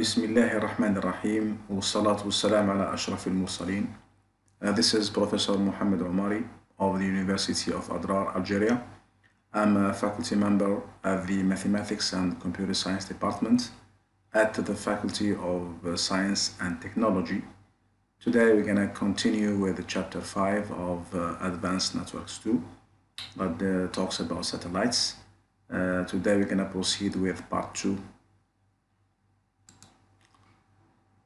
بسم الله الرحمن الرحيم والصلاة والسلام على أشرف المرسلين. This is Professor Mohamed Omari of the University of Adrar, Algeria. I'm a faculty member at the Mathematics and Computer Science Department at the Faculty of Science and Technology. Today we're going to continue with Chapter 5 of Advanced Networks 2 that talks about satellites. Today we're going to proceed with Part 2.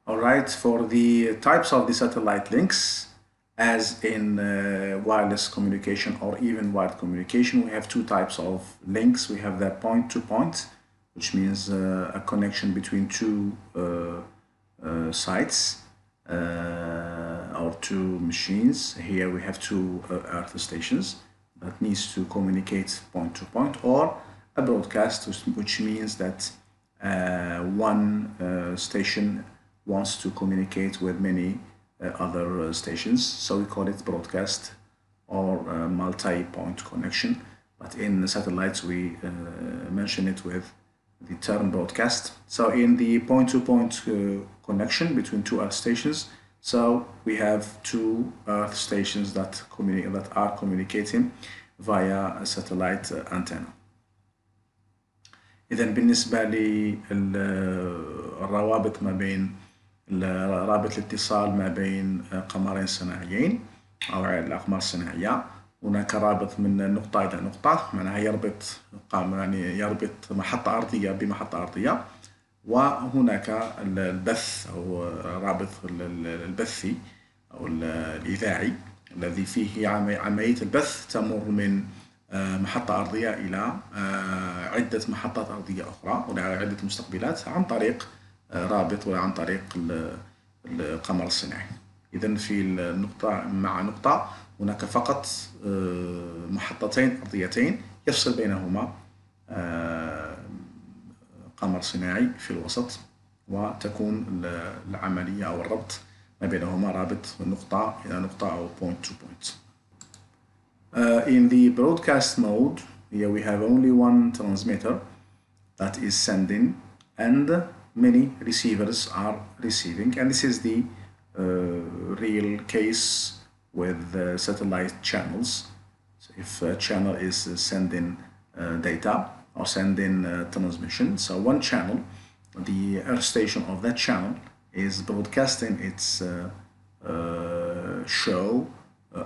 Alright, for the types of the satellite links, as in wireless communication or even wired communication, we have two types of links. We have the point-to-point, which means a connection between two sites or two machines. Here we have two earth stations that needs to communicate point-to-point, or a broadcast, which means that one station wants to communicate with many other stations, so we call it broadcast or multi-point connection. But in the satellites, we mention it with the term broadcast. So in the point-to-point connection between two earth stations, so we have two earth stations that are communicating via a satellite antenna. إذن بالنسبة للروابط ما بين رابط الاتصال ما بين قمرين صناعيين أو الأقمار الصناعية، هناك رابط من نقطة إلى نقطة، معناها يربط محطة أرضية بمحطة أرضية، وهناك البث أو رابط البثي أو الإذاعي الذي فيه عملية البث تمر من محطة أرضية إلى عدة محطات أرضية أخرى ولا عدة مستقبلات عن طريق رابط ولا عن طريق القمر الصناعي. إذن في النقطة مع نقطة هناك فقط محطتين أرضيتين يفصل بينهما قمر صناعي في الوسط، وتكون العملية أو الربط ما بينهما رابط من نقطة إلى نقطة أو point to point. In the broadcast mode, here we have only one transmitter that is sending and many receivers are receiving, and this is the real case with satellite channels. So if a channel is sending data or sending transmission, so one channel, the earth station of that channel is broadcasting its show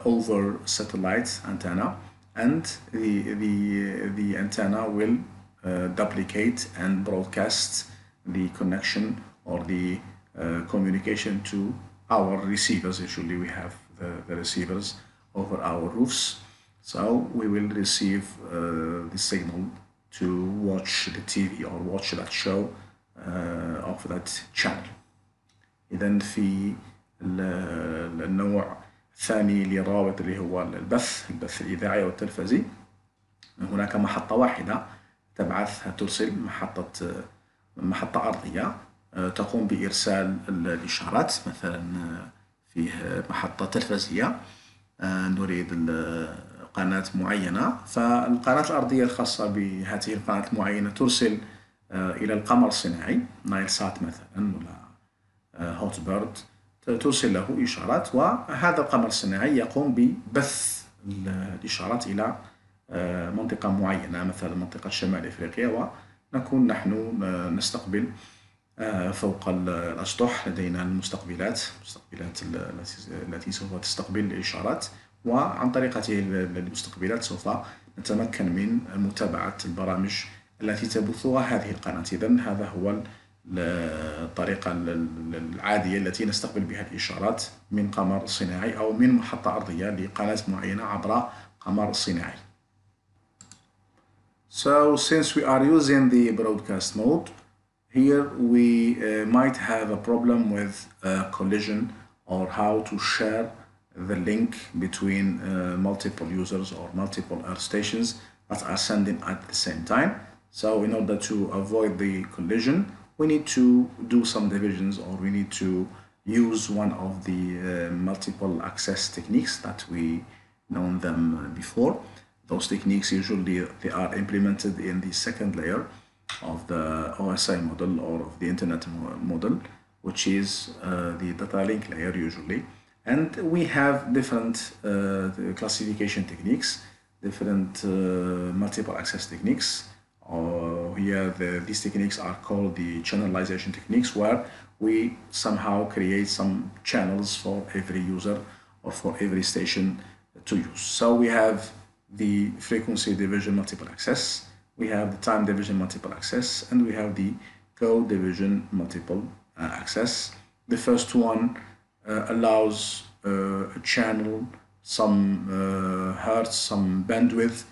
over satellite antenna, and the antenna will duplicate and broadcast the connection or the communication to our receivers. Usually we have the receivers over our roofs, so we will receive the signal to watch the TV or watch that show of that channel. إذن في النوع ثاني للرابط اللي هو البث الإذاعي والتلفزي، هناك محطة واحدة ترسل محطة أرضية تقوم بإرسال الإشارات. مثلا فيه محطة تلفزية نريد قناة معينة، فالقناة الأرضية الخاصة بهذه القناة المعينة ترسل إلى القمر الصناعي نايرسات مثلا ولا هوت بيرد، ترسل له إشارات، وهذا القمر الصناعي يقوم ببث الإشارات إلى منطقة معينة، مثلا منطقة شمال إفريقيا، ونكون نحن نستقبل فوق الأسطح. لدينا المستقبلات التي سوف تستقبل الإشارات، وعن طريق هذه المستقبلات سوف نتمكن من متابعة البرامج التي تبثها هذه القناة. إذن هذا هو الطريقة العادية التي نستقبل بها الإشارات من قمر صناعي أو من محطة أرضية لقناة معينة عبر قمر صناعي. So since we are using the broadcast mode, here we might have a problem with collision, or how to share the link between multiple users or multiple earth stations that are sending at the same time. So in order to avoid the collision, we need to do some divisions, or we need to use one of the multiple access techniques that we known them before. Those techniques usually they are implemented in the second layer of the OSI model or of the internet model, which is the data link layer usually. And we have different classification techniques, different multiple access techniques. Here these techniques are called the channelization techniques, where we somehow create some channels for every user or for every station to use. So we have the frequency division multiple access, we have the time division multiple access, and we have the code division multiple access. The first one allows a channel, some hertz, some bandwidth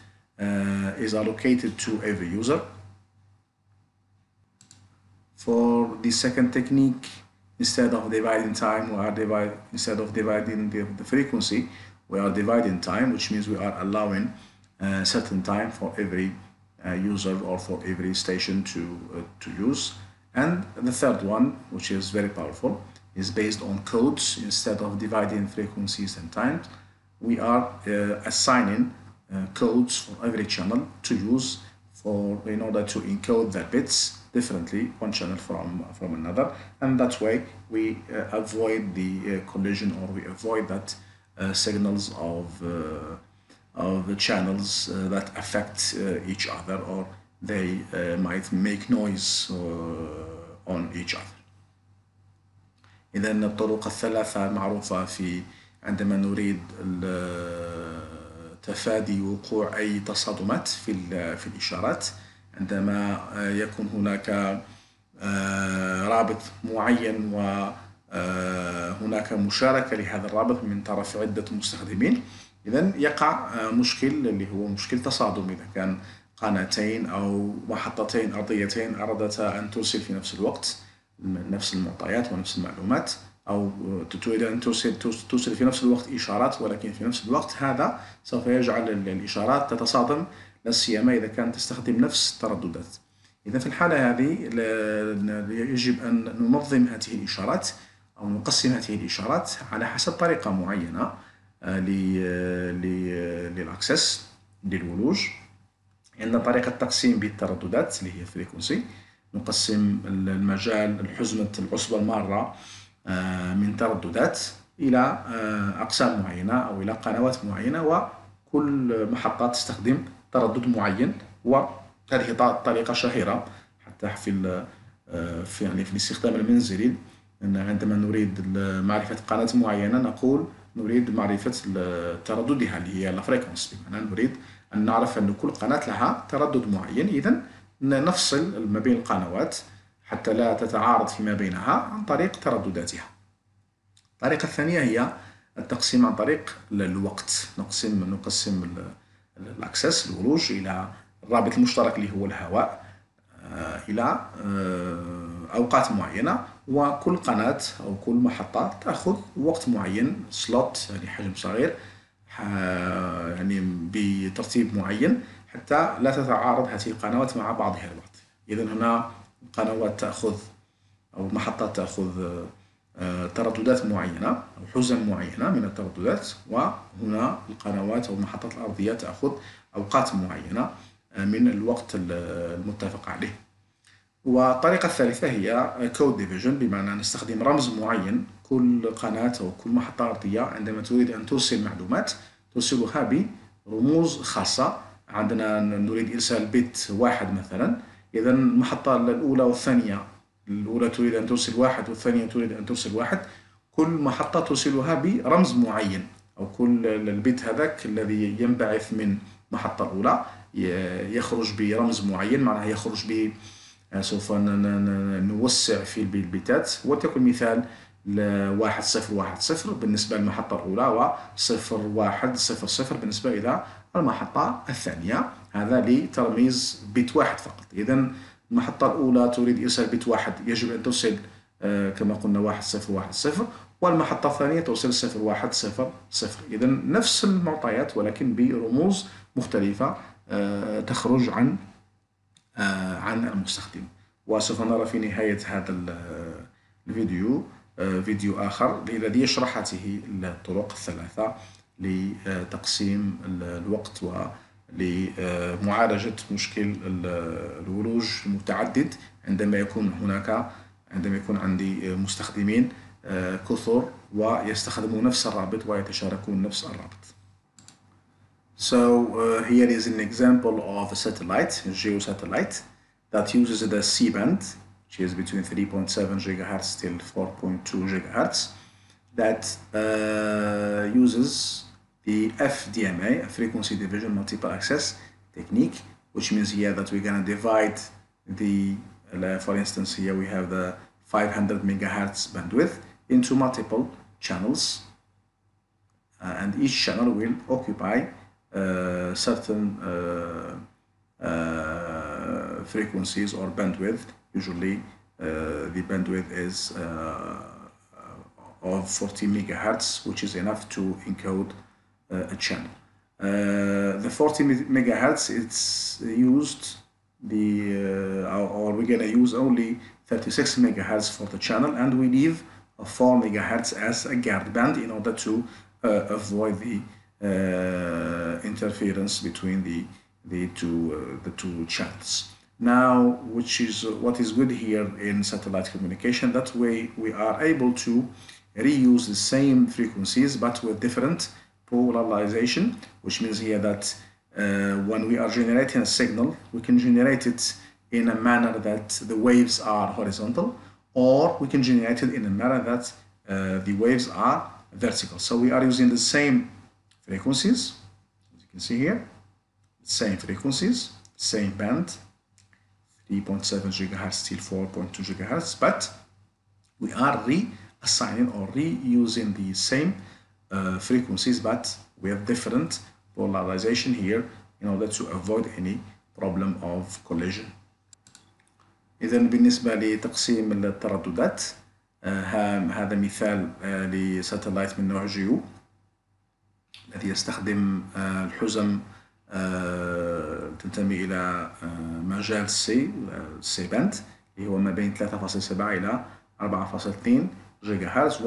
is allocated to every user. For the second technique, instead of dividing time, instead of dividing the frequency, we are dividing time, which means we are allowing a certain time for every user or for every station to use. And the third one, which is very powerful, is based on codes. Instead of dividing frequencies and times, we are assigning codes for every channel to use in order to encode the bits differently, one channel from another, and that way we avoid the collision, or we avoid that signals of the channels that affect each other, or they might make noise on each other. إذا الطرق الثلاثة معروفة في عندما نريد تفادي وقوع أي تصادمات في الإشارات. عندما يكون هناك رابط معين وهناك مشاركة لهذا الرابط من طرف عدة مستخدمين، إذن يقع مشكل اللي هو مشكل تصادم. إذا كان قناتين أو محطتين أرضيتين أرادتا أن ترسل في نفس الوقت نفس المعطيات ونفس المعلومات، أو تريد أن ترسل في نفس الوقت إشارات، ولكن في نفس الوقت هذا سوف يجعل الإشارات تتصادم، لا سيما إذا كانت تستخدم نفس الترددات. إذا في الحالة هذه يجب أن ننظم هذه الإشارات أو نقسم هذه الإشارات على حسب طريقة معينة للأكسس، للولوج. عندنا طريقة تقسيم بالترددات اللي هي فريكونسي، نقسم المجال الحزمة العصبة المارة من ترددات إلى أقسام معينة أو إلى قنوات معينة، وكل محطة تستخدم تردد معين. وهذه طريقة شهيرة حتى في الاستخدام المنزلي. عندما نريد معرفة قناة معينة نقول نريد معرفة ترددها اللي هي الفريكونس، بمعنى نريد أن نعرف أن كل قناة لها تردد معين. إذن نفصل ما بين القنوات حتى لا تتعارض فيما بينها عن طريق تردداتها. الطريقة الثانية هي التقسيم عن طريق الوقت. نقسم الأكسس الولوج إلى الرابط المشترك اللي هو الهواء إلى أوقات معينة، وكل قناة أو كل محطة تأخذ وقت معين، سلوت يعني حجم صغير يعني بترتيب معين حتى لا تتعارض هذه القنوات مع بعضها البعض. إذن هنا قنوات تأخذ أو محطات تأخذ ترددات معينة أو حزم معينة من الترددات، وهنا القنوات أو المحطات الأرضية تأخذ أوقات معينة من الوقت المتفق عليه. والطريقة الثالثة هي كود ديفيجن، بمعنى نستخدم رمز معين. كل قناة أو كل محطة أرضية عندما تريد أن ترسل معلومات ترسلها برموز خاصة. عندنا نريد إرسال بيت واحد مثلا، إذا المحطة الأولى والثانية، الأولى تريد أن ترسل واحد والثانية تريد أن ترسل واحد، كل محطة ترسلها برمز معين، أو كل البيت هذاك الذي ينبعث من المحطة الأولى يخرج برمز معين، معناها يخرج ب سوف نوسع في البيتات. وتكون مثال 1010 بالنسبة للمحطة الأولى، و0100 بالنسبة إلى المحطة الثانية. هذا لترميز بيت واحد فقط. إذا المحطة الأولى تريد إرسال بيت واحد، يجب أن ترسل كما قلنا 1010، والمحطة الثانية توصل 0100. إذا نفس المعطيات ولكن برموز مختلفة تخرج عن المستخدم. وسوف نرى في نهاية هذا الفيديو فيديو آخر الذي يشرح هذه الطرق الثلاثة لتقسيم الوقت لمعالجة مشكل الولوج المتعدد عندما يكون عندي مستخدمين كثر ويستخدمون نفس الرابط ويتشاركون نفس الرابط. So here is an example of a satellite, a geo satellite, that uses the C band, which is between 3.7 gigahertz till 4.2 gigahertz, that uses the FDMA, a frequency division multiple access technique, which means here that we're going to divide the, for instance, here we have the 500 megahertz bandwidth into multiple channels, and each channel will occupy certain frequencies or bandwidth. Usually the bandwidth is of 40 megahertz, which is enough to encode a channel. The 40 megahertz, it's used the or we're gonna use only 36 megahertz for the channel, and we leave 4 megahertz as a guard band in order to avoid the interference between the two channels. Now, which is what is good here in satellite communication, that way we are able to reuse the same frequencies but with different polarization, which means here that when we are generating a signal, we can generate it in a manner that the waves are horizontal, or we can generate it in a manner that the waves are vertical. So we are using the same frequencies, as you can see here, same frequencies, same band, 3.7 gigahertz till 4.2 gigahertz, but we are reassigning or reusing the same frequencies but we have different polarization here in order to avoid any problem of collision. إذا بالنسبة لتقسيم الترددات هذا مثال لساتلايت من نوع جيو الذي يستخدم الحزم تنتمي إلى مجال سي باند اللي هو ما بين 3.7 إلى 4.2 جيجا هرتز،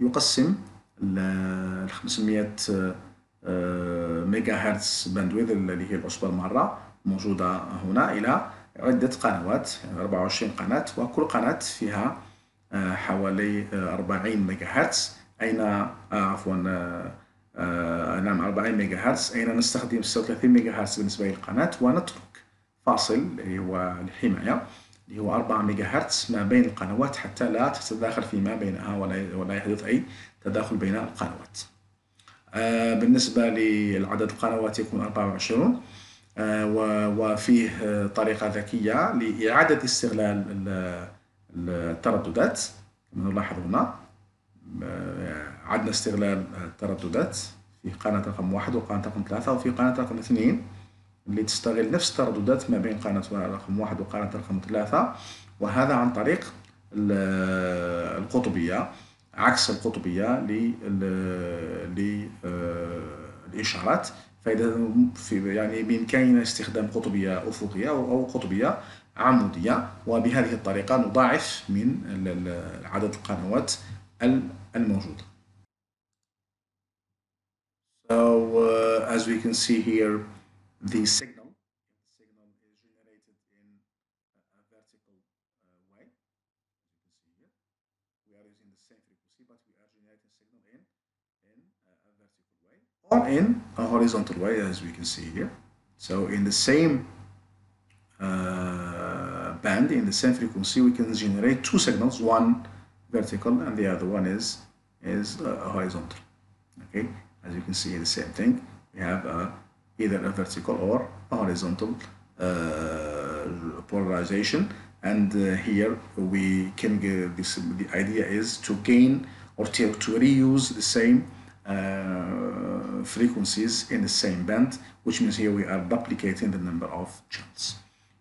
ويقسم ال 500 ميجا هرتز باندويث اللي هي العصبة المارة موجودة هنا إلى عدة قنوات، يعني 24 قناة، وكل قناة فيها حوالي 40 ميجا هرتز، أين عفوا نعم 40 ميجا هرتز، أين نستخدم 36 ميجا هرتز بالنسبة للقناة، ونترك فاصل اللي هو الحماية اللي هو 4 ميجا هرتز ما بين القنوات حتى لا تتداخل فيما بينها ولا يحدث أي تداخل بين القنوات. بالنسبة لعدد القنوات يكون 24، وفيه طريقة ذكية لإعادة استغلال الترددات كما نلاحظ هنا. عدنا استغلال الترددات في قناة رقم 1 وقناة رقم 3، وفي قناة رقم 2 اللي تستغل نفس الترددات ما بين قناة رقم 1 وقناة رقم 3، وهذا عن طريق القطبية عكس القطبية للإشارات. فإذا يعني بإمكاننا استخدام قطبية أفقية أو قطبية عمودية، وبهذه الطريقة نضاعف من عدد القنوات الموجودة. So as we can see here, the signal is generated in a vertical way. We are using the same frequency, but we are generating signal in a vertical way or in a horizontal way, as we can see here. So in the same band, in the same frequency, we can generate two signals, one vertical and the other one is horizontal. Okay, as you can see the same thing, we have either a vertical or a horizontal polarization, and here we can give this, the idea is to gain or to reuse the same frequencies in the same band, which means here we are duplicating the number of channels.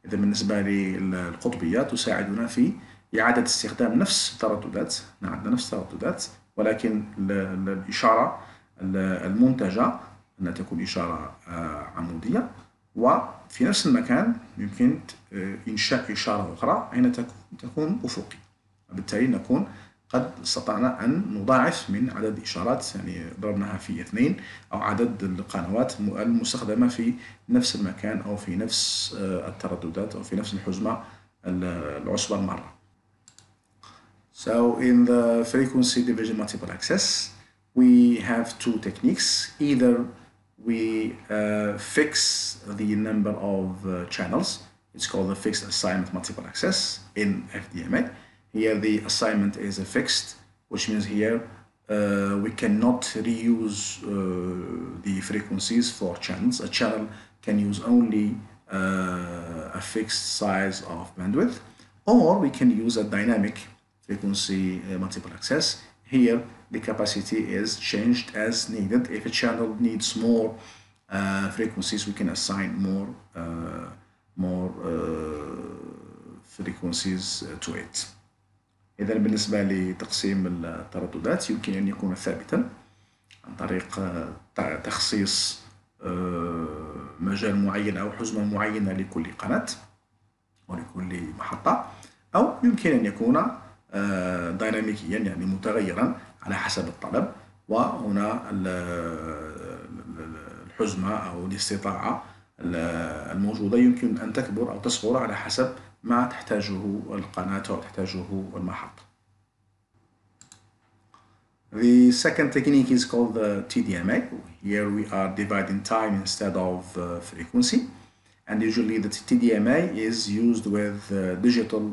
إذا بالنسبة للقطبية تساعدنا في إعادة استخدام نفس الترددات، عندنا نفس الترددات ولكن الإشارة المنتجة أن تكون إشارة عمودية، وفي نفس المكان يمكن إنشاء إشارة أخرى أين تكون أفقية، وبالتالي نكون قد استطعنا أن نضاعف من عدد الإشارات، يعني ضربناها في 2 أو عدد القنوات المستخدمة في نفس المكان أو في نفس الترددات أو في نفس الحجمة العشبة المرة. So in the frequency division multiple access, we have two techniques. Either we fix the number of channels. It's called the fixed assignment multiple access in FDMA. Here the assignment is a fixed, which means here we cannot reuse the frequencies for channels. A channel can use only a fixed size of bandwidth, or we can use a dynamic frequency multiple access. Here the capacity is changed as needed. If a channel needs more frequencies, we can assign more frequencies to it. إذا بالنسبة لتقسيم الترددات يمكن أن يكون ثابتا عن طريق تخصيص مجال معين أو حجم معينة لكل قناة ولكل محطة، أو يمكن أن يكون ديناميكيا يعني متغيرا على حسب الطلب، وهنا الحجمة أو الاستطاعة الموجودة يمكن أن تكبر أو تصغر على حسب ما تحتاجه القناة أو تحتاجه المحطة. The second technique is called the TDMA. Here we are dividing time instead of frequency, and usually the TDMA is used with digital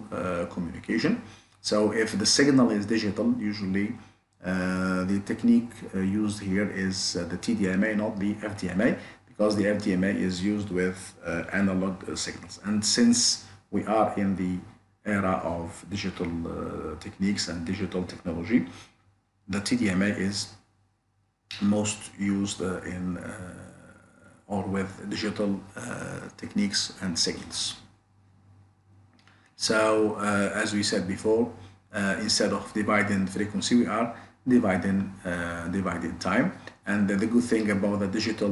communication. So if the signal is digital, usually the technique used here is the TDMA, not the FDMA, because the FDMA is used with analog signals. And since we are in the era of digital techniques and digital technology, the TDMA is most used in or with digital techniques and signals. So as we said before, instead of dividing frequency, we are dividing time. And the good thing about the digital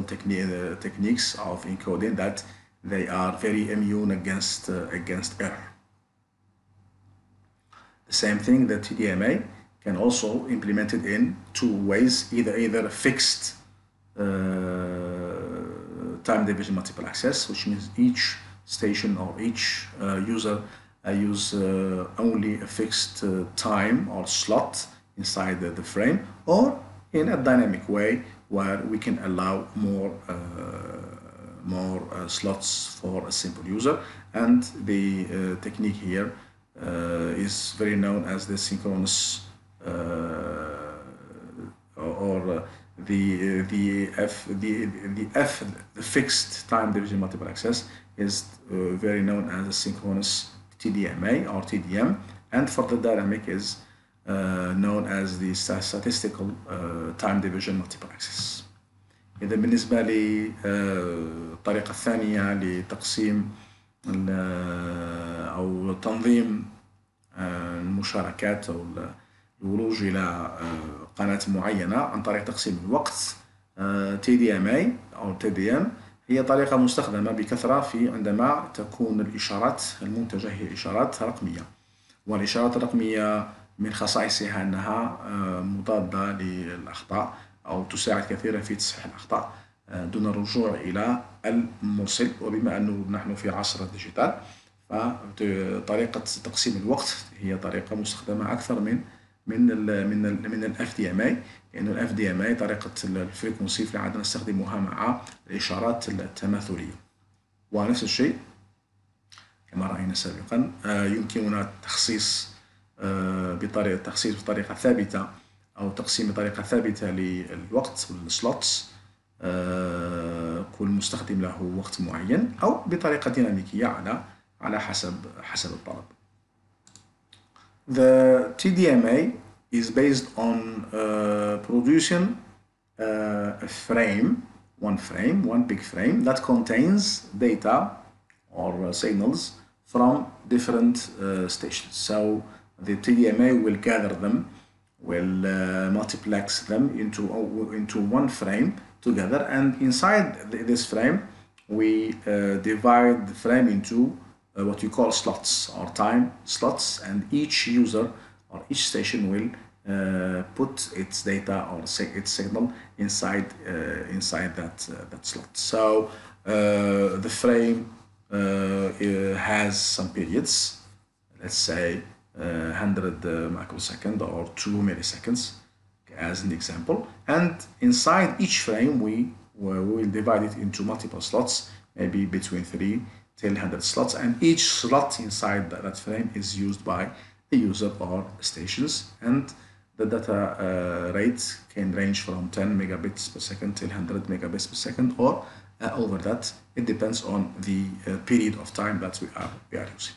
techniques of encoding that they are very immune against error. The same thing, the TDMA can also implement it in two ways: either fixed time division multiple access, which means each station or each user use only a fixed time or slot inside the frame, or in a dynamic way where we can allow more slots for a simple user. And the technique here is very known as the synchronous the fixed time division multiple access is very known as a synchronous TDMA or TDM, and for the dynamic is known as the statistical time division multiple access. إذا بالنسبة للطريقة الثانية لتقسيم أو تنظيم المشاركات أو الولوج إلى قناة معينة عن طريق تقسيم الوقت، TDMA أو TDM هي طريقة مستخدمة بكثرة في عندما تكون الإشارات المنتجة هي إشارات رقمية، والإشارات الرقمية من خصائصها أنها مضادة للأخطاء أو تساعد كثيرا في تصحيح الأخطاء دون الرجوع إلى المرسل. وبما أنه نحن في عصر الديجيتال، فطريقة تقسيم الوقت هي طريقة مستخدمة أكثر من ال FDMA، لأن ال FDMA طريقة الفريكونسي في العادة نستخدمها مع الإشارات التماثلية. ونفس الشيء كما رأينا سابقا يمكننا تخصيص بطريقة تخصيص بطريقة ثابتة أو تقسيم بطريقة ثابتة للوقت والسلوتس، كل مستخدم له وقت معين، أو بطريقة ديناميكية على حسب الطلب. The TDMA is based on producing a frame, one big frame that contains data or signals from different stations. So the TDMA will gather them, will multiplex them into one frame together, and inside this frame we divide the frame into what we call slots or time slots, and each user or each station will put its data or its signal inside that slot. So the frame has some periods, let's say 100 microseconds or 2 milliseconds as an example, and inside each frame we will divide it into multiple slots, maybe between 3 till 100 slots, and each slot inside that frame is used by the user or stations, and the data rate can range from 10 megabits per second till 100 megabits per second or over that. It depends on the period of time that we are using.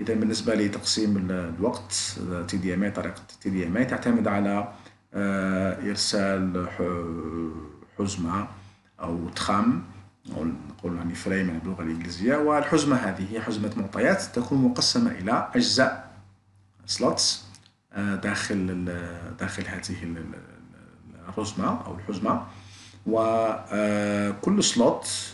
إذا بالنسبة لتقسيم الوقت TDMA طريقة TDMA تعتمد على إرسال حزمة أو تخام أو نقول يعني فريم يعني باللغة الإنجليزية، والحزمة هذه هي حزمة معطيات تكون مقسمة إلى أجزاء سلوتس داخل هذه الرزمة أو الحزمة، وكل سلوت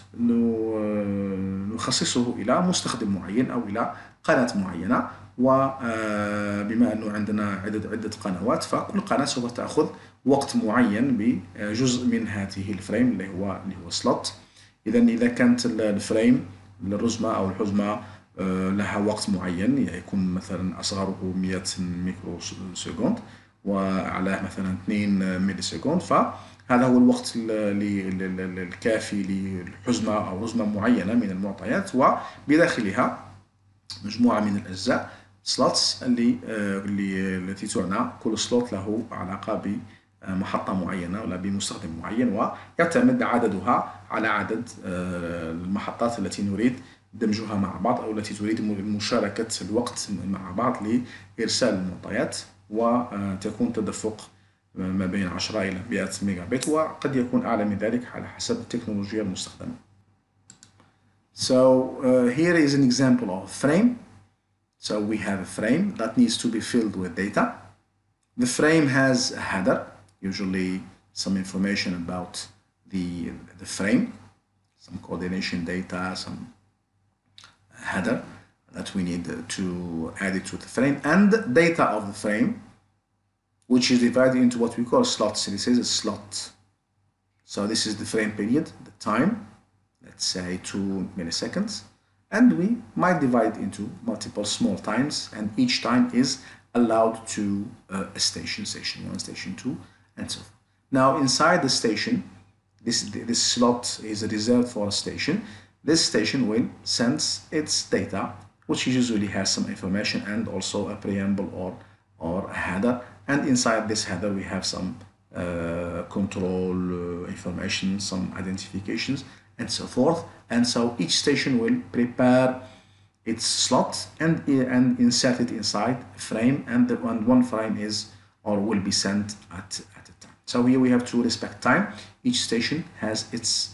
نخصصه إلى مستخدم معين أو إلى قناة معينة، وبما أنه عندنا عدة قنوات فكل قناة سوف تأخذ وقت معين بجزء من هذه الفريم اللي هو سلوت. إذا كانت الفريم الرزمة أو الحزمة لها وقت معين يكون مثلا أصغره 100 ميكرو سكوند وأعلاه مثلا 2 ميلي سكوند، فهذا هو الوقت الكافي للحزمة أو رزمة معينة من المعطيات، وبداخلها مجموعة من الأجزاء سلوتس التي تعنى كل سلوت له علاقة بمحطة معينة ولا بمستخدم معين، ويعتمد عددها على عدد المحطات التي نريد دمجها مع بعض أو التي تريد مشاركة الوقت مع بعض لإرسال المعطيات، وتكون تدفق ما بين 10 إلى 100 ميجا بت وقد يكون أعلى من ذلك على حسب التكنولوجيا المستخدمة. So here is an example of a frame. So we have a frame that needs to be filled with data. The frame has a header, usually some information about the frame, some coordination data, some header that we need to add it to the frame, and data of the frame, which is divided into what we call slots. This is a slot. So this is the frame period, the time, let's say 2 milliseconds, and we might divide into multiple small times, and each time is allowed to a station 1, station 2, and so forth. Now inside the station, this slot is reserved for a station. This station will send its data, which usually has some information and also a preamble or a header, and inside this header we have some control information, some identifications, and so forth. And so each station will prepare its slot and insert it inside a frame, and one frame is or will be sent at a time. So here we have to respect time. Each station has its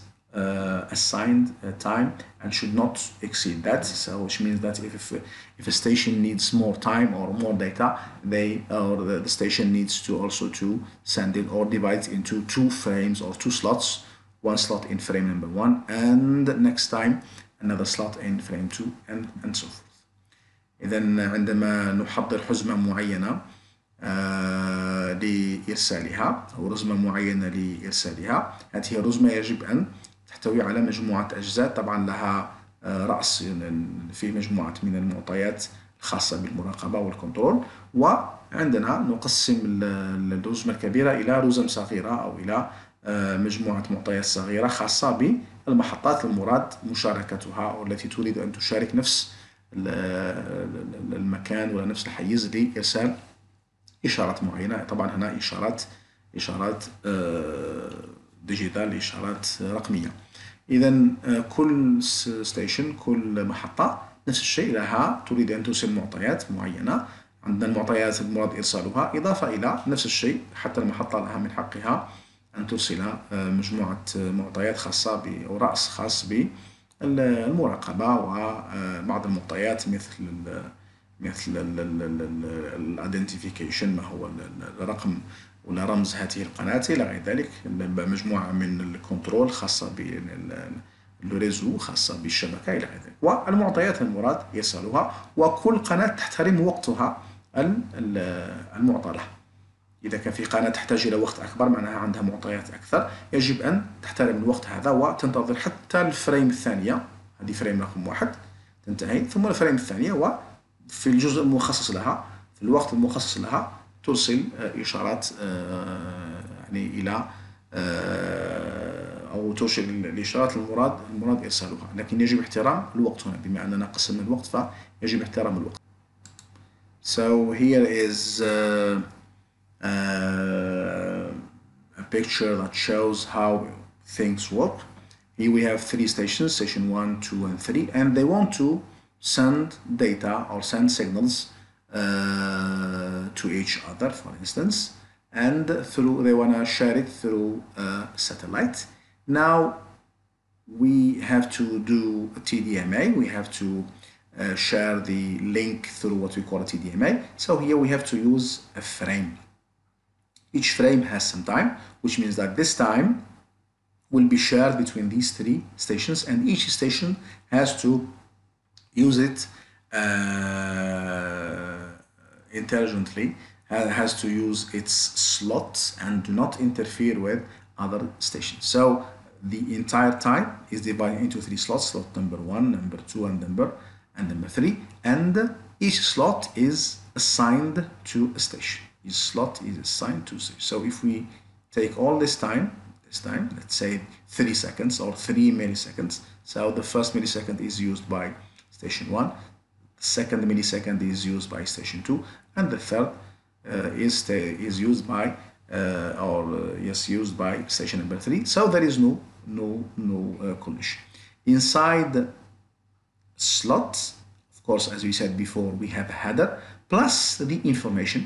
assigned time and should not exceed that. So which means that if a station needs more time or more data, the station needs to also to send it or divide it into 2 frames or 2 slots. 1 slot in frame number 1, and next time another slot in frame 2, and so forth. إذا عندما نحضر حزمة معينة لإرسالها أو رزمة معينة لإرسالها، هذه الرزمة يجب أن تحتوي على مجموعة أجزاء، طبعا لها رأس في مجموعة من المعطيات الخاصة بالمراقبة والكنترول، وعندنا نقسم الرزمة الكبيرة إلى رزم صغيرة أو إلى مجموعة معطيات صغيرة خاصة بالمحطات المراد مشاركتها أو التي تريد أن تشارك نفس المكان ولا نفس الحيز لإرسال إشارات معينة. طبعا هنا إشارات ديجيتال، إشارات رقمية. إذا كل ستيشن، كل محطة نفس الشيء، لها تريد أن توصل معطيات معينة، عندنا المعطيات المراد إرسالها إضافة إلى نفس الشيء حتى المحطة لها من حقها أن ترسل مجموعة معطيات خاصة أو رأس خاص بالمراقبة وبعض المعطيات مثل الايدنتيفيكيشن، ما هو الرقم ولا رمز هذه القناة إلى غير ذلك، مجموعة من الكنترول خاصة بالريزو، خاصة بالشبكة إلى غير ذلك، والمعطيات المراد يرسلها، وكل قناة تحترم وقتها المعطى له. إذا كان في قناة تحتاج إلى وقت أكبر معناها عندها معطيات أكثر، يجب أن تحترم الوقت هذا وتنتظر حتى الفريم الثانية، هذه فريم رقم 1 تنتهي، ثم الفريم الثانية وفي الجزء المخصص لها في الوقت المخصص لها توصل إشارات يعني إلى أو توصل الإشارات المراد إرسالها، لكن يجب احترام الوقت هنا بما أننا قسمنا الوقت فيجب احترام الوقت. So here is a picture that shows how things work. Here we have three stations, station 1, 2, and 3, and they want to send data or send signals to each other, for instance, and through they want to share it through a satellite. Now we have to do a TDMA. We have to share the link through what we call a TDMA. So here we have to use a frame. Each frame has some time, which means that this time will be shared between these three stations, and each station has to use it intelligently, has to use its slots and do not interfere with other stations. So the entire time is divided into three slots, slot number 1, number 2, and number 3, and each slot is assigned to a station. Each slot is assigned to a station. So if we take all this time, let's say 3 seconds or 3 milliseconds, so the first millisecond is used by station 1, the second millisecond is used by station 2, and the third is used by used by station number 3. So there is no collision inside the slot. Of course, as we said before, we have a header plus the information.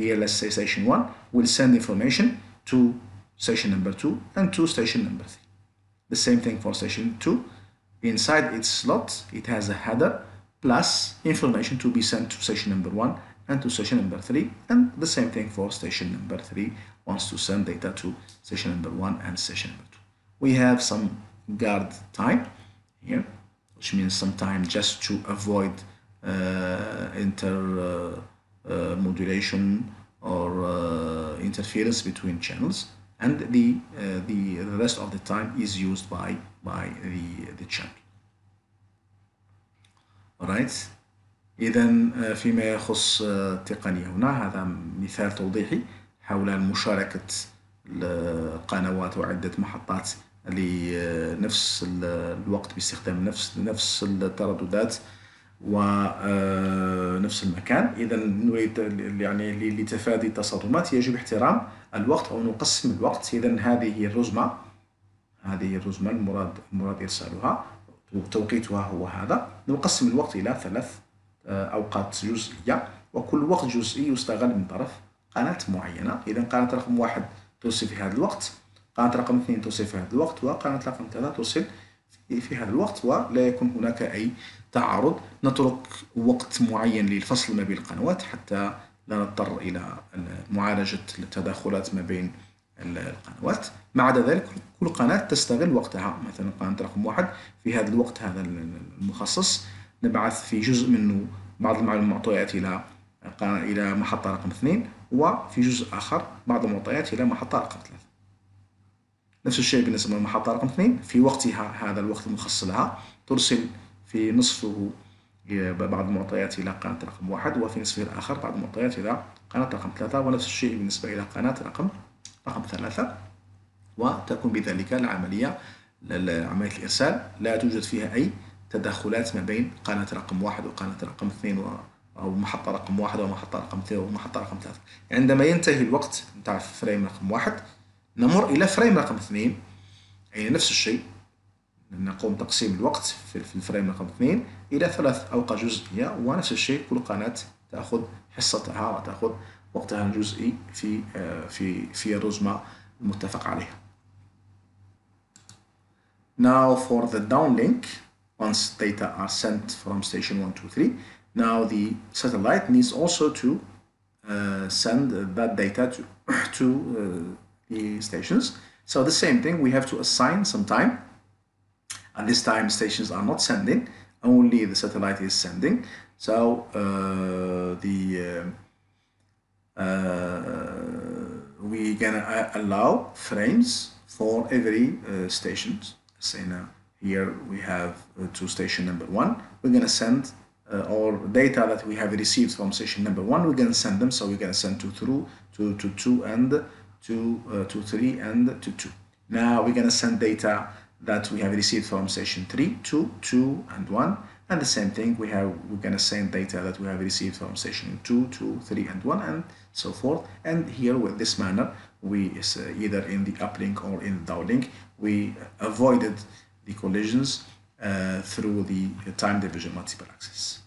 Here, let's say station 1 will send information to station number 2 and to station number 3. The same thing for station 2. Inside its slot, it has a header plus information to be sent to station number 1 and to station number 3, and the same thing for station number 3 wants to send data to station number 1 and station number 2. We have some guard time here, which means some time just to avoid modulation or interference between channels, and the rest of the time is used by the channel. All right. إذن فيما يخص التقنية هنا، هذا مثال توضيحي حول مشاركة القنوات وعدة محطات لنفس الوقت باستخدام نفس الترددات ونفس المكان. إذن يعني لتفادي التصادمات يجب احترام الوقت أو نقسم الوقت. إذن هذه الرزمة المراد إرسالها وتوقيتها هو هذا. نقسم الوقت إلى 3 أوقات جزئية، وكل وقت جزئي يستغل من طرف قناة معينة. إذا قناة رقم 1 توصل في هذا الوقت، قناة رقم 2 توصل في هذا الوقت، وقناة رقم 3 توصل في هذا الوقت، ولا يكون هناك أي تعارض. نترك وقت معين للفصل ما بين القنوات حتى لا نضطر إلى معالجة التداخلات ما بين القنوات. ما عدا ذلك كل قناة تستغل وقتها. مثلا قناة رقم 1 في هذا الوقت هذا المخصص نبعث في جزء منه بعض المعطيات إلى محطة رقم 2، وفي جزء آخر بعض المعطيات إلى محطة رقم 3. نفس الشيء بالنسبة للمحطة رقم 2، في وقتها هذا الوقت المخصص لها ترسل في نصفه بعض المعطيات إلى قناة رقم 1، وفي نصفه الآخر بعض المعطيات إلى قناة رقم 3، ونفس الشيء بالنسبة إلى قناة رقم 3، وتكون بذلك عملية الإرسال لا توجد فيها أي تداخلات ما بين قناة رقم 1 وقناة رقم 2 أو محطة رقم 1 ومحطة رقم 2 ومحطة رقم 3. عندما ينتهي الوقت نتاع فريم رقم 1 نمر إلى فريم رقم 2، يعني نفس الشيء نقوم تقسيم الوقت في الفريم رقم 2 إلى 3 أوقات جزئية، ونفس الشيء كل قناة تأخذ حصتها وتأخذ وقتها الجزئي في الرزمة المتفق عليها. Now for the downlink. Once data are sent from station 1, 2, 3, now the satellite needs also to send that data to the stations. So the same thing, we have to assign some time, and this time stations are not sending, only the satellite is sending. So the we can allow frames for every stations. Say now here we have to station number 1. We're going to send all data that we have received from station number 1. We're going to send them. So we're going to send to 2 and to 3 and to 2. Now we're going to send data that we have received from station 3 to 2 and 1. And the same thing, we're going to send data that we have received from station 2 to 3 and 1 and so forth. And here with this manner, we either in the uplink or in the downlink, we avoided the collisions through the time division multiple access.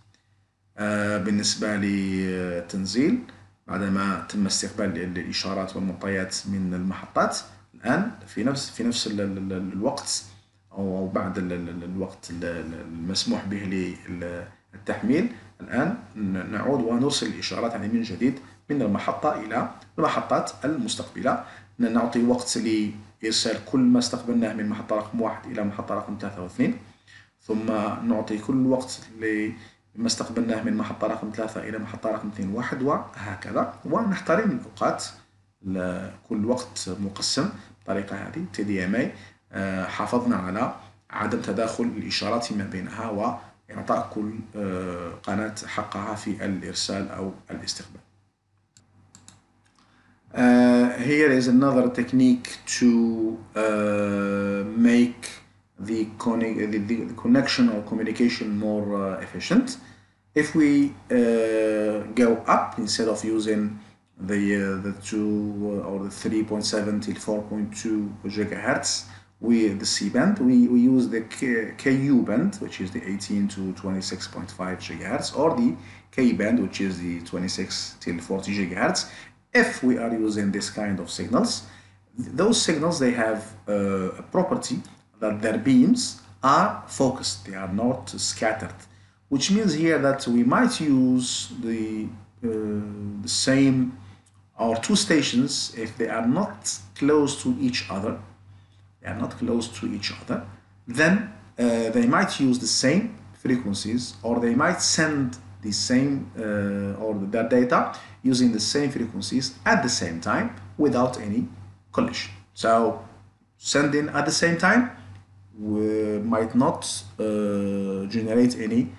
بالنسبة للتنزيل بعدما تم استقبال الإشارات والمعطيات من المحطات الآن في نفس الوقت أو بعد الوقت المسموح به للتحميل الآن نعود ونرسل الإشارات يعني من جديد من المحطة إلى المحطات المستقبلة. نعطي وقت لإرسال كل ما استقبلناه من محطة رقم 1 إلى محطة رقم 3 و 2، ثم نعطي كل وقت لما استقبلناه من محطة رقم 3 إلى محطة رقم 2 و 1 وهكذا، ونحترم الأوقات لكل وقت مقسم بطريقة هذه TDMA. حافظنا على عدم تداخل الإشارات فيما بينها وإعطاء كل قناة حقها في الإرسال أو الاستقبال. Here is another technique to make the connection or communication more efficient. If we go up instead of using the 2 or the 3.7 till 4.2 gigahertz, with the C band, we use the KU band, which is the 18 to 26.5 gigahertz, or the K band, which is the 26 till 40 gigahertz. If we are using this kind of signals, those signals, they have a property that their beams are focused, they are not scattered, which means here that we might use the same or two stations if they are not close to each other. Then they might use the same frequencies, or they might send the same or their data using the same frequencies at the same time without any collision. So sending at the same time might not generate any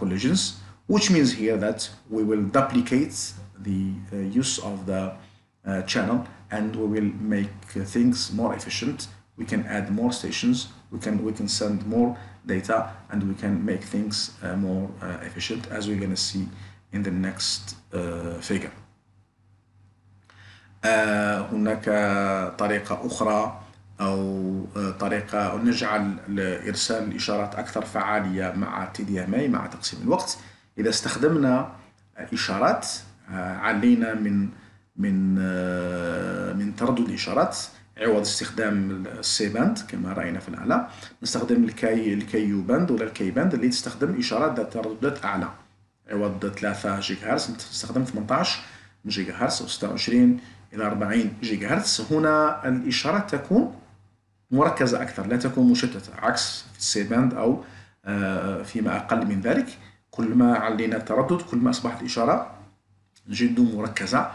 collisions, which means here that we will duplicate the use of the channel, and we will make things more efficient. We can add more stations, we can send more data, and we can make things more efficient, as we're going to see in the next figure. هناك طريقة أخرى أو طريقة نجعل إرسال الإشارات أكثر فعالية مع TDMA مع تقسيم الوقت. إذا استخدمنا إشارات علينا من تردد الإشارات عوض استخدام السي باند كما رأينا في الأعلى، نستخدم الكيو باند ولا الكي باند اللي تستخدم إشارات ذات ترددات أعلى. عوض 3 جيجا هرتز نستخدم 18 جيجا هرتز أو 26 إلى 40 جيجا هرتز. هنا الإشارات تكون مركزة أكثر، لا تكون مشتتة عكس في السي باند أو فيما أقل من ذلك. كل ما علينا التردد كل ما أصبحت الإشارة جد مركزة.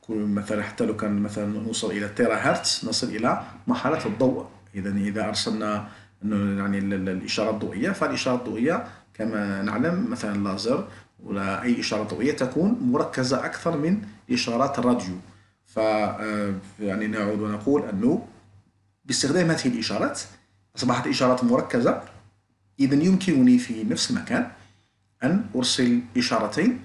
كل مثلا حتى لو كان مثلا نوصل الى تيرا هرتز نصل الى مرحله الضوء. اذا ارسلنا يعني الاشاره الضوئيه، فالاشاره الضوئيه كما نعلم مثلا اللازر ولا اي اشاره ضوئيه تكون مركزه اكثر من اشارات الراديو. ف يعني نعود ونقول انه باستخدام هذه الاشارات اصبحت اشارات مركزه، اذا يمكنني في نفس المكان ان ارسل اشارتين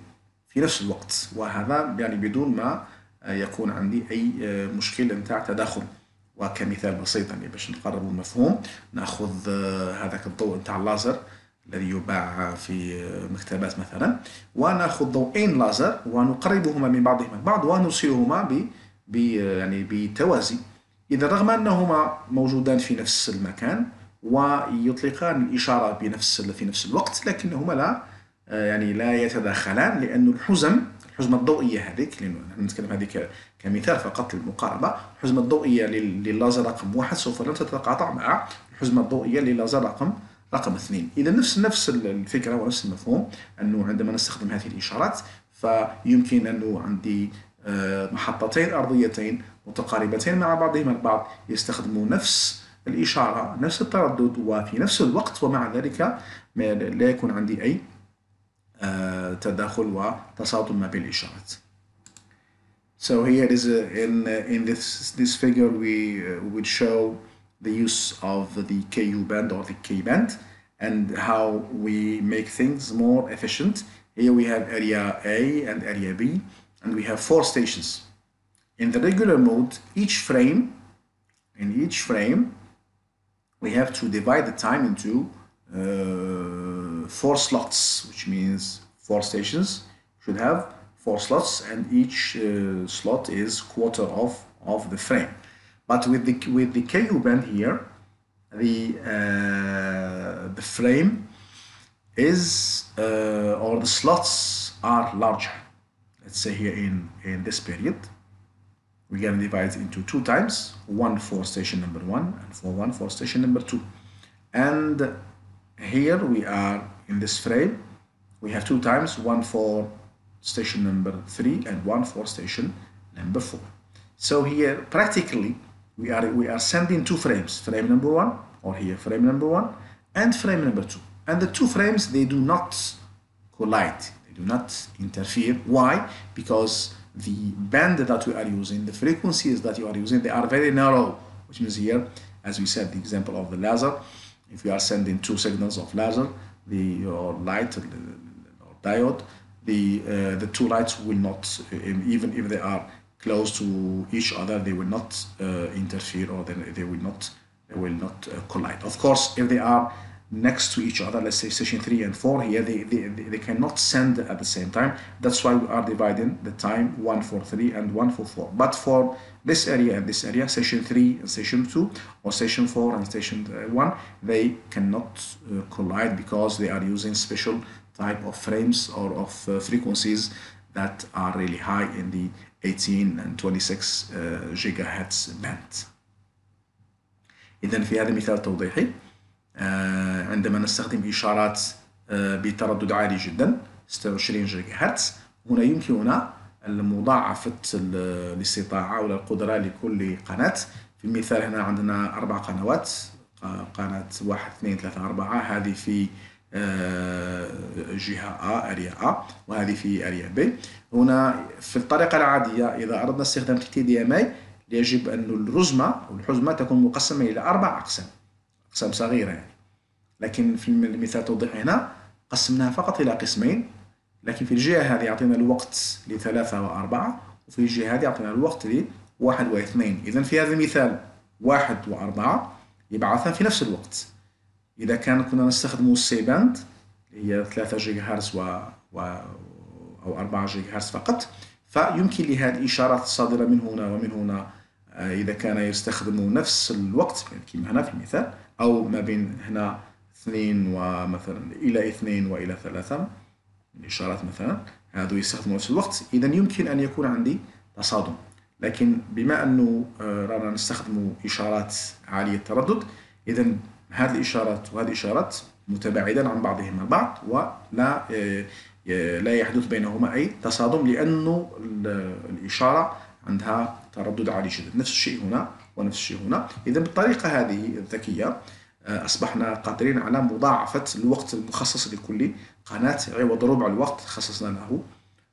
في نفس الوقت، وهذا يعني بدون ما يكون عندي أي مشكلة نتاع تداخل. وكمثال بسيط يعني باش نقربوا المفهوم، ناخذ هذاك الضوء نتاع اللازر الذي يباع في مكتبات مثلا، وناخذ ضوئين لازر ونقربهما من بعضهما البعض ونرسلهما يعني بتوازي. إذا رغم أنهما موجودان في نفس المكان ويطلقان الإشارة في نفس الوقت، لكنهما لا يتداخلان، لأن الحزمة الضوئية هذيك، لأنه نتكلم هذيك كمثال فقط للمقاربة، الحزمة الضوئية لللازر رقم 1 سوف لا تتقاطع مع الحزمة الضوئية لللازر رقم 2. إذا نفس الفكرة ونفس المفهوم، أنه عندما نستخدم هذه الإشارات فيمكن أنه عندي محطتين أرضيتين متقاربتين مع بعضهما البعض يستخدموا نفس الإشارة نفس التردد وفي نفس الوقت ومع ذلك لا يكون عندي أي تداخل وتصادم ما بين الإشارات. So here it is in this figure we would show the use of the KU band or the K band and how we make things more efficient. Here we have area A and area B and we have 4 stations. In the regular mode, in each frame we have to divide the time into 4 slots, which means 4 stations should have 4 slots and each slot is quarter of the frame. But with the KU band here, the frame is or the slots are larger. Let's say here in this period, we can divide it into 2 times, one for station number 1 and one for station number 2. And here we are in this frame, we have 2 times, one for station number 3 and one for station number 4. So here practically we are sending 2 frames, frame number 1 or here frame number 1 and frame number 2. And the 2 frames, they do not collide, they do not interfere. Why? Because the band that we are using, the frequencies that you are using, they are very narrow, which means here, as we said, the example of the laser, if we are sending 2 signals of laser, or light or diode, the 2 lights will not, even if they are close to each other, they will not interfere, or they will not collide. Of course, if they are next to each other, let's say station 3 and 4 here, they cannot send at the same time. That's why we are dividing the time, one for 3 and one for 4. But for this area and this area, station 3 and station 2, or station 4 and station 1, they cannot collide because they are using special type of frames or of frequencies that are really high in the 18 and 26 gigahertz band. إذن في هذا مثال توضيحي عندما نستخدم إشارات بتردد عالي جدا 26 جيجا هرتز، هنا يمكننا مضاعفة الاستطاعة أو القدرة لكل قناة. في المثال هنا عندنا 4 قنوات، قناة 1 2 3 4، هذه في جهة A area A وهذه في area B. هنا في الطريقة العادية إذا أردنا استخدام TDMA يجب أن الرزمة أو الحزمة تكون مقسمة إلى 4 أقسام، أقسام صغيرة يعني. لكن في المثال توضيح هنا قسمناها فقط إلى قسمين، لكن في الجهة هذه يعطينا الوقت ل3 و4 وفي الجهة هذه يعطينا الوقت ل1 و2. إذا في هذا المثال 1 و4 يبعثان في نفس الوقت. إذا كنا نستخدم السي باند هي 3 جيجا هرتز أو 4 جيجا هرتز فقط، فيمكن لهذه الإشارات الصادرة من هنا ومن هنا إذا كان يستخدم نفس الوقت كما هنا في المثال، أو ما بين هنا 2 ومثلا إلى 2 وإلى 3 الإشارات مثلا، هذو يستخدمون نفس الوقت، إذا يمكن أن يكون عندي تصادم. لكن بما أنه رانا نستخدم إشارات عالية التردد، إذا هذه الإشارات وهذه الإشارات متباعدا عن بعضهما البعض ولا يحدث بينهما أي تصادم لأنه الإشارة عندها تردد عالي جدا. نفس الشيء هنا ونفس الشيء هنا. إذا بالطريقة هذه الذكية أصبحنا قادرين على مضاعفة الوقت المخصص لكل قناة، عوض ربع الوقت خصصنا له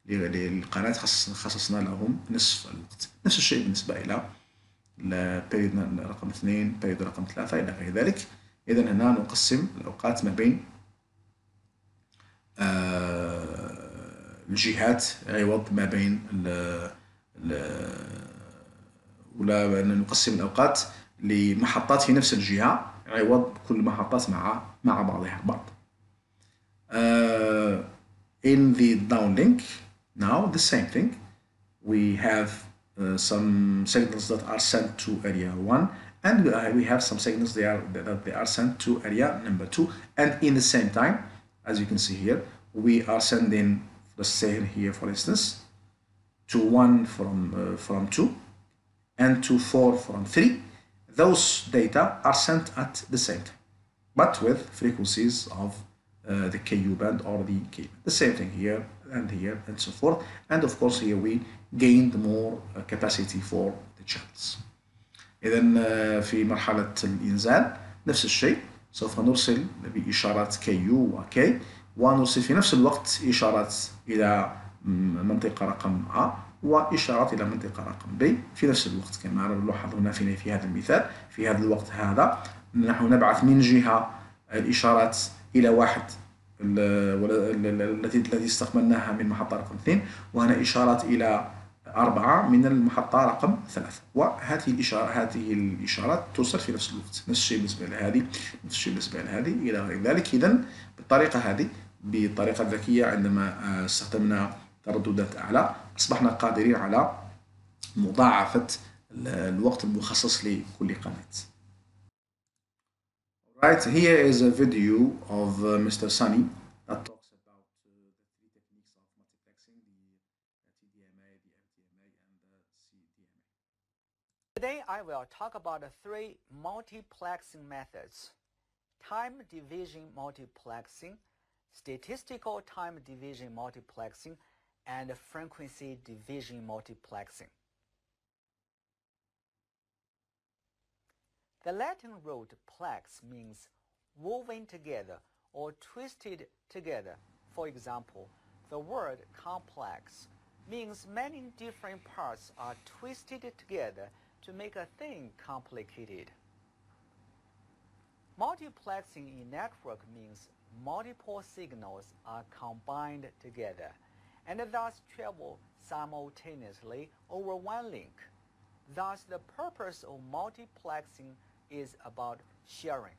للقناة خصصنا لهم نصف الوقت. نفس الشيء بالنسبة إلى بريد رقم 2، بريد رقم 3 إلى غير ذلك. إذا هنا نقسم الأوقات ما بين الجهات عوض ما بين ولا نقسم الأوقات لمحطات في نفس الجهة عوض كل محطات مع بعضها البعض. In the downlink now the same thing. We have some signals that are sent to area 1 and we have some signals that they are sent to area number 2, and in the same time, as you can see here, we are sending, let's say here for instance, to 1 from 2 and to 4 from 3. Those data are sent at the same time but with frequencies of the KU band or the K band. The same thing here and here and so forth. And of course here we gained more capacity for the channels. إذن في مرحلة الإنزال نفس الشيء، سوف نرسل بإشارات KU و K ونرسل في نفس الوقت إشارات إلى منطقة رقم A وإشارات إلى منطقة رقم B في نفس الوقت كما نلاحظ هنا في هذا المثال. في هذا الوقت هذا نحن نبعث من جهة الإشارات إلى واحد التي استقبلناها من محطة رقم 2 وهنا إشارات إلى 4 من المحطة رقم 3 وهذه الإشارات توصل في نفس الوقت. نفس الشيء بالنسبة لهذه، نفس الشيء بالنسبة لهذه إلى غير ذلك. إذن بالطريقة هذه بطريقة ذكية عندما استخدمنا ترددات أعلى أصبحنا قادرين على مضاعفة الوقت المخصص لكل قناة. Right, here is a video of Mr. Sunny that talks about the three techniques of multiplexing, the TDMA, the FDMA, and the CDMA. Today I will talk about the three multiplexing methods: time division multiplexing, statistical time division multiplexing, and frequency division multiplexing. The Latin root plex means woven together or twisted together. For example, the word complex means many different parts are twisted together to make a thing complicated. Multiplexing in network means multiple signals are combined together and thus travel simultaneously over one link. Thus, the purpose of multiplexing is about sharing.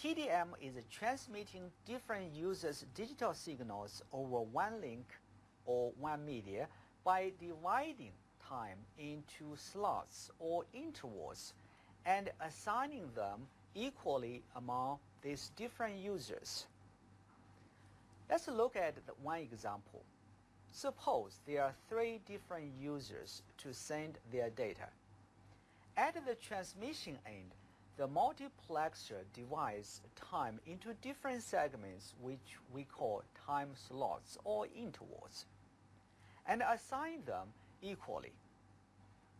TDM is transmitting different users' digital signals over one link or one media by dividing time into slots or intervals and assigning them equally among these different users. Let's look at one example. Suppose there are 3 different users to send their data. At the transmission end, the multiplexer divides time into different segments which we call time slots or intervals and assign them equally.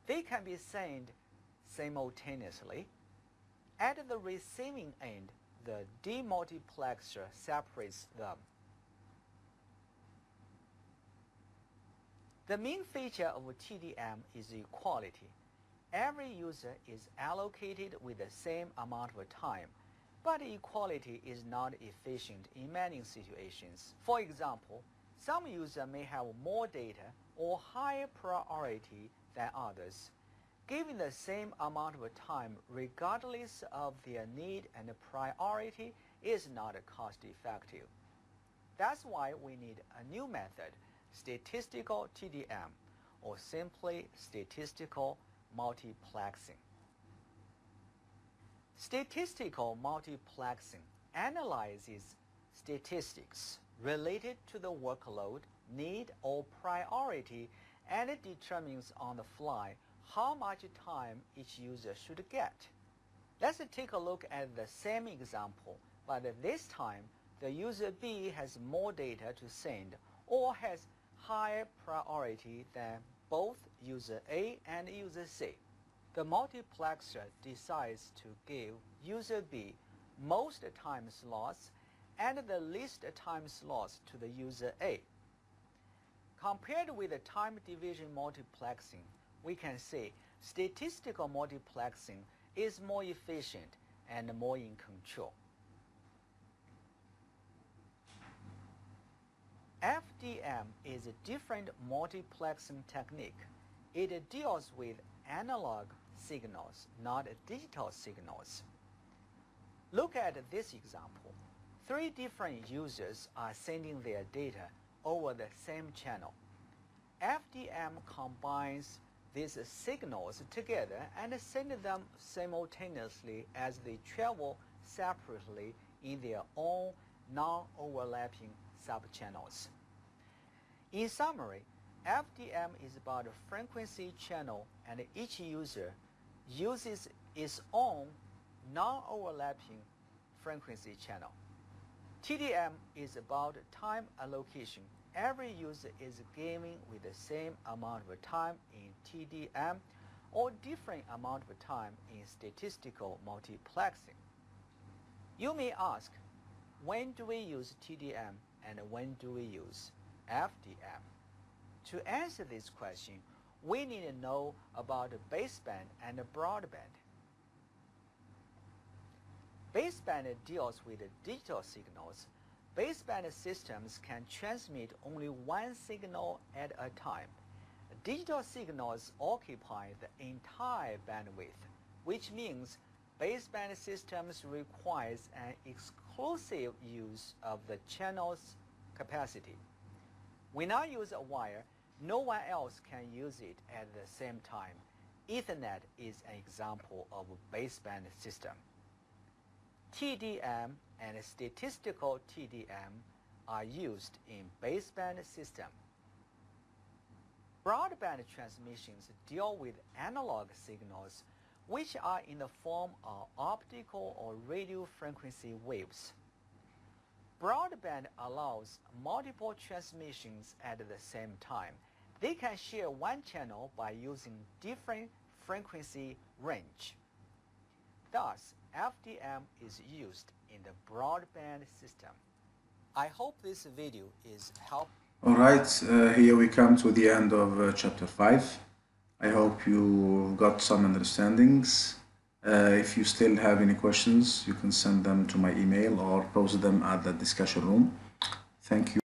They can be sent simultaneously. At the receiving end, the demultiplexer separates them. The main feature of TDM is equality. Every user is allocated with the same amount of time, but equality is not efficient in many situations. For example, some users may have more data or higher priority than others. Given the same amount of time regardless of their need and priority is not cost effective. That's why we need a new method, statistical TDM, or simply statistical multiplexing. Statistical multiplexing analyzes statistics related to the workload, need, or priority, and it determines on the fly how much time each user should get. Let's take a look at the same example, but this time the user B has more data to send or has higher priority than both user A and user C. The multiplexer decides to give user B most time slots and the least time slots to the user A. Compared with the time division multiplexing, we can say statistical multiplexing is more efficient and more in control. FDM is a different multiplexing technique. It deals with analog signals, not digital signals. Look at this example. 3 different users are sending their data over the same channel. FDM combines these signals together and sends them simultaneously as they travel separately in their own non-overlapping sub-channels. In summary, FDM is about a frequency channel and each user uses its own non-overlapping frequency channel. TDM is about time allocation. Every user is gaming with the same amount of time in TDM or different amount of time in statistical multiplexing. You may ask, when do we use TDM and when do we use FDM? To answer this question, we need to know about the baseband and the broadband. Baseband deals with digital signals. Baseband systems can transmit only one signal at a time. Digital signals occupy the entire bandwidth, which means baseband systems requires an exclusive use of the channel's capacity. When I use a wire, no one else can use it at the same time. Ethernet is an example of a baseband system. TDM and statistical TDM are used in baseband system. Broadband transmissions deal with analog signals, which are in the form of optical or radio frequency waves. Broadband allows multiple transmissions at the same time. They can share one channel by using different frequency range. Thus, FDM is used in the broadband system. I hope this video is helpful. Alright, here we come to the end of chapter 5. I hope you got some understandings. If you still have any questions, you can send them to my email or post them at the discussion room. Thank you.